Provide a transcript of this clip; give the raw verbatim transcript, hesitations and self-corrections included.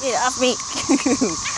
Get off me.